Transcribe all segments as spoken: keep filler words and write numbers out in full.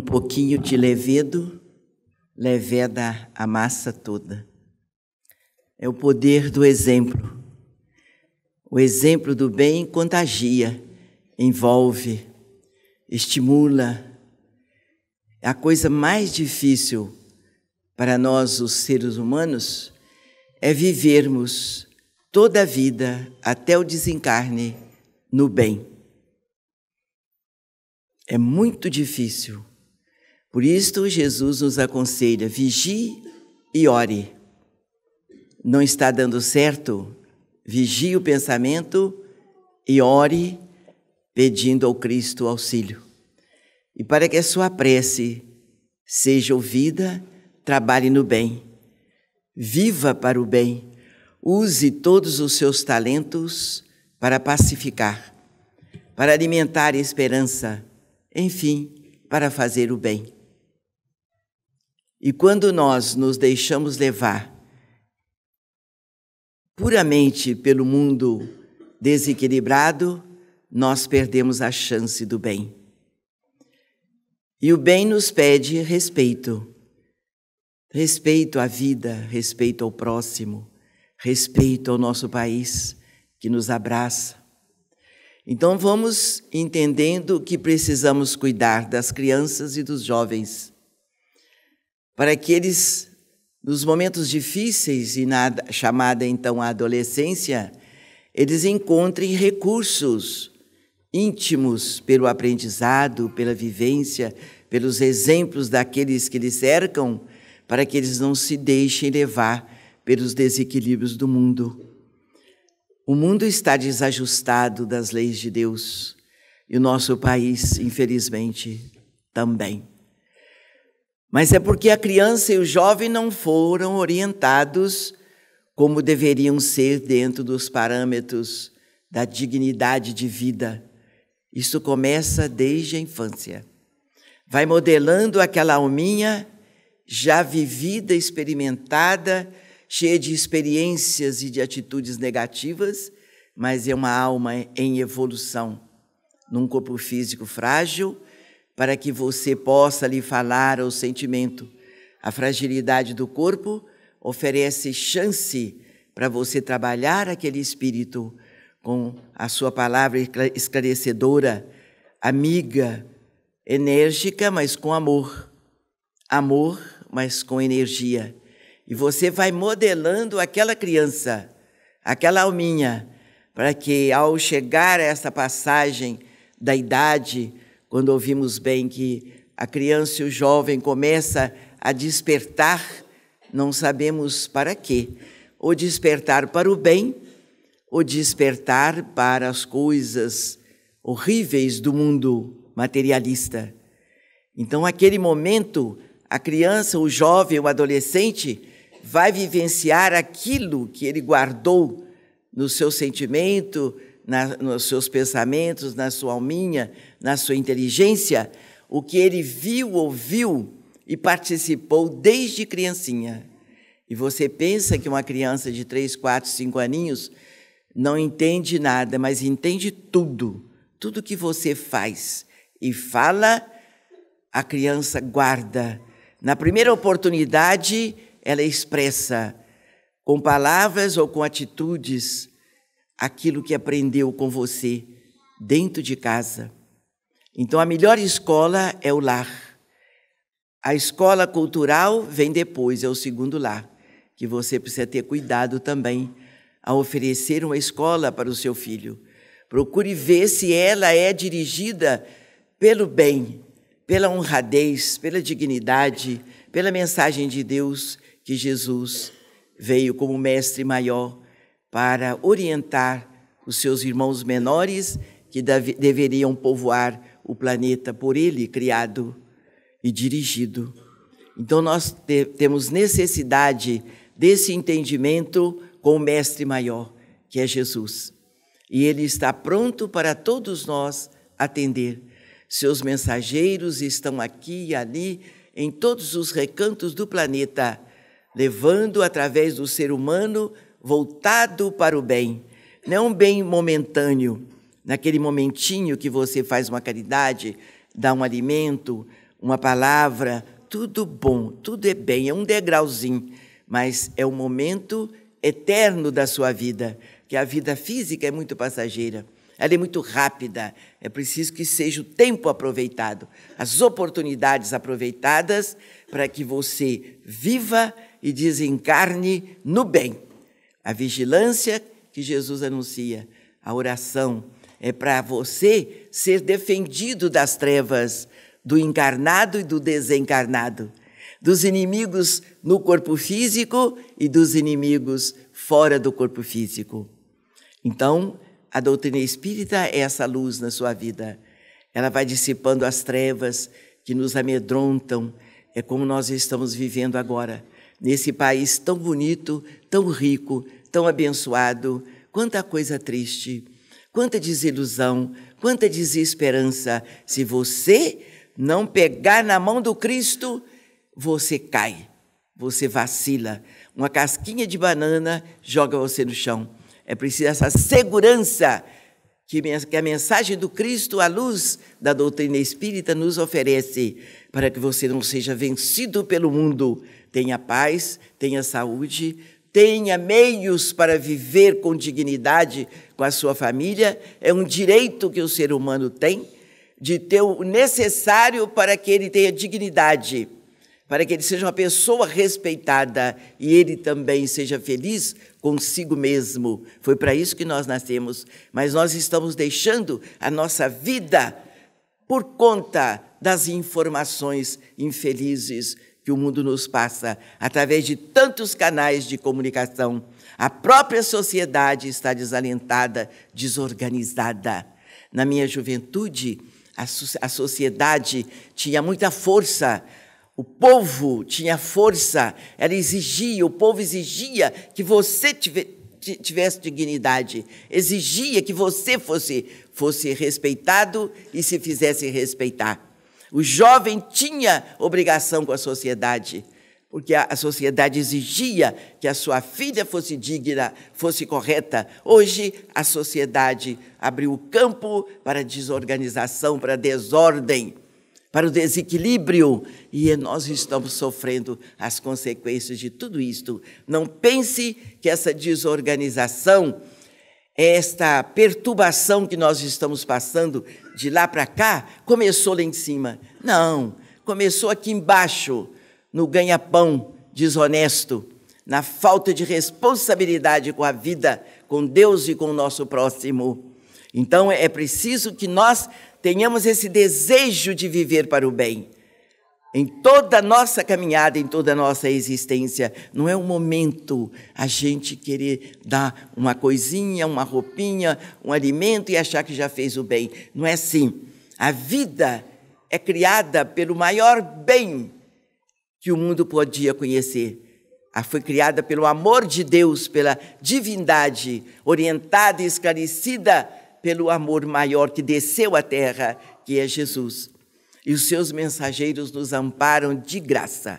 um pouquinho de levedo, leveda a massa toda. É o poder do exemplo. O exemplo do bem contagia, envolve, estimula. É a coisa mais difícil para nós, os seres humanos, é vivermos toda a vida, até o desencarne, no bem. É muito difícil. Por isso, Jesus nos aconselha, vigie e ore. Não está dando certo? Vigie o pensamento e ore, pedindo ao Cristo auxílio. E para que a sua prece seja ouvida, trabalhe no bem, viva para o bem, use todos os seus talentos para pacificar, para alimentar a esperança, enfim, para fazer o bem. E quando nós nos deixamos levar puramente pelo mundo desequilibrado, nós perdemos a chance do bem. E o bem nos pede respeito, respeito à vida, respeito ao próximo, respeito ao nosso país que nos abraça. Então vamos entendendo que precisamos cuidar das crianças e dos jovens, para que eles, nos momentos difíceis e na chamada então a adolescência, eles encontrem recursos íntimos pelo aprendizado, pela vivência, pelos exemplos daqueles que lhes cercam, para que eles não se deixem levar pelos desequilíbrios do mundo. O mundo está desajustado das leis de Deus e o nosso país, infelizmente, também. Mas é porque a criança e o jovem não foram orientados como deveriam ser dentro dos parâmetros da dignidade de vida. Isso começa desde a infância. Vai modelando aquela alminha já vivida, experimentada, cheia de experiências e de atitudes negativas, mas é uma alma em evolução, num corpo físico frágil, para que você possa lhe falar ao sentimento. A fragilidade do corpo oferece chance para você trabalhar aquele espírito com a sua palavra esclarecedora, amiga, enérgica, mas com amor. Amor, mas com energia. E você vai modelando aquela criança, aquela alminha, para que ao chegar a essa passagem da idade, quando ouvimos bem que a criança e o jovem começa a despertar, não sabemos para quê, ou despertar para o bem, o despertar para as coisas horríveis do mundo materialista. Então, naquele momento, a criança, o jovem, o adolescente vai vivenciar aquilo que ele guardou no seu sentimento, na, nos seus pensamentos, na sua alminha, na sua inteligência, o que ele viu, ouviu e participou desde criancinha. E você pensa que uma criança de três, quatro, cinco aninhos não entende nada, mas entende tudo. Tudo que você faz e fala, a criança guarda. Na primeira oportunidade, ela expressa, com palavras ou com atitudes, aquilo que aprendeu com você dentro de casa. Então, a melhor escola é o lar. A escola cultural vem depois, é o segundo lar, que você precisa ter cuidado também a oferecer uma escola para o seu filho. Procure ver se ela é dirigida pelo bem, pela honradez, pela dignidade, pela mensagem de Deus, que Jesus veio como mestre maior para orientar os seus irmãos menores que deveriam povoar o planeta por ele criado e dirigido. Então, nós te- temos necessidade desse entendimento com o mestre maior, que é Jesus. E ele está pronto para todos nós atender. Seus mensageiros estão aqui e ali, em todos os recantos do planeta, levando através do ser humano voltado para o bem. Não um bem momentâneo, naquele momentinho que você faz uma caridade, dá um alimento, uma palavra, tudo bom, tudo é bem, é um degrauzinho, mas é o momento eterno da sua vida, que a vida física é muito passageira, ela é muito rápida, é preciso que seja o tempo aproveitado, as oportunidades aproveitadas para que você viva e desencarne no bem. A vigilância que Jesus anuncia, a oração, é para você ser defendido das trevas, do encarnado e do desencarnado, dos inimigos no corpo físico e dos inimigos fora do corpo físico. Então, a doutrina espírita é essa luz na sua vida. Ela vai dissipando as trevas que nos amedrontam. É como nós estamos vivendo agora, nesse país tão bonito, tão rico, tão abençoado. Quanta coisa triste, quanta desilusão, quanta desesperança. Se você não pegar na mão do Cristo, você cai, você vacila. Uma casquinha de banana joga você no chão. É preciso essa segurança que a mensagem do Cristo, a luz da doutrina espírita, nos oferece, para que você não seja vencido pelo mundo. Tenha paz, tenha saúde, tenha meios para viver com dignidade com a sua família. É um direito que o ser humano tem de ter o necessário para que ele tenha dignidade, para que ele seja uma pessoa respeitada e ele também seja feliz consigo mesmo. Foi para isso que nós nascemos, mas nós estamos deixando a nossa vida por conta das informações infelizes que o mundo nos passa, através de tantos canais de comunicação. A própria sociedade está desalentada, desorganizada. Na minha juventude, a, a sociedade tinha muita força. O povo tinha força, ela exigia, o povo exigia que você tivesse dignidade, exigia que você fosse, fosse respeitado e se fizesse respeitar. O jovem tinha obrigação com a sociedade, porque a sociedade exigia que a sua filha fosse digna, fosse correta. Hoje, a sociedade abriu o campo para a desorganização, para a desordem, para o desequilíbrio, e nós estamos sofrendo as consequências de tudo isto. Não pense que essa desorganização, esta perturbação que nós estamos passando de lá para cá, começou lá em cima. Não, começou aqui embaixo, no ganha-pão desonesto, na falta de responsabilidade com a vida, com Deus e com o nosso próximo. Então, é preciso que nós tenhamos esse desejo de viver para o bem. Em toda a nossa caminhada, em toda a nossa existência, não é um momento a gente querer dar uma coisinha, uma roupinha, um alimento e achar que já fez o bem. Não é assim. A vida é criada pelo maior bem que o mundo podia conhecer. Ela foi criada pelo amor de Deus, pela divindade, orientada e esclarecida pelo amor maior que desceu à terra, que é Jesus. E os seus mensageiros nos amparam de graça.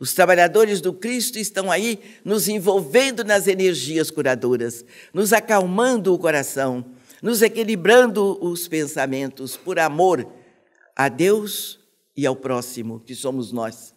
Os trabalhadores do Cristo estão aí nos envolvendo nas energias curadoras, nos acalmando o coração, nos equilibrando os pensamentos por amor a Deus e ao próximo, que somos nós.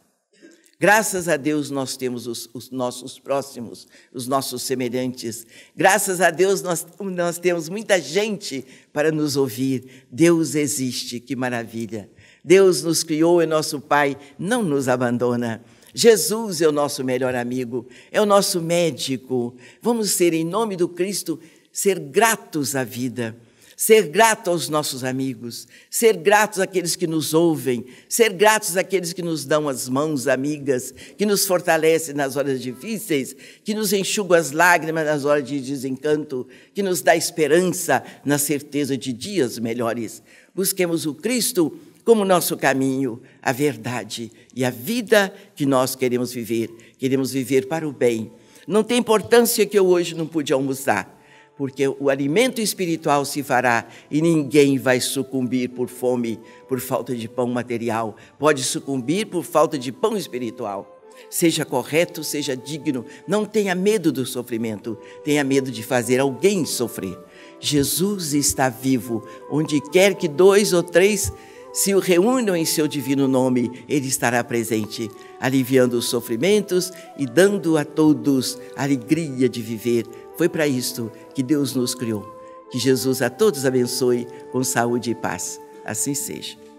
Graças a Deus nós temos os, os nossos próximos, os nossos semelhantes. Graças a Deus nós, nós temos muita gente para nos ouvir. Deus existe, que maravilha. Deus nos criou, é nosso Pai, não nos abandona. Jesus é o nosso melhor amigo, é o nosso médico. Vamos ser, em nome do Cristo, ser gratos à vida. Ser grato aos nossos amigos, ser gratos àqueles que nos ouvem, ser gratos àqueles que nos dão as mãos amigas, que nos fortalecem nas horas difíceis, que nos enxugam as lágrimas nas horas de desencanto, que nos dá esperança na certeza de dias melhores. Busquemos o Cristo como nosso caminho, a verdade e a vida que nós queremos viver. Queremos viver para o bem. Não tem importância que eu hoje não pude almoçar, porque o alimento espiritual se fará e ninguém vai sucumbir por fome, por falta de pão material. Pode sucumbir por falta de pão espiritual. Seja correto, seja digno. Não tenha medo do sofrimento. Tenha medo de fazer alguém sofrer. Jesus está vivo. Onde quer que dois ou três se o reúnam em seu divino nome, ele estará presente, aliviando os sofrimentos e dando a todos a alegria de viver. Foi para isto que Deus nos criou. Que Jesus a todos abençoe com saúde e paz. Assim seja.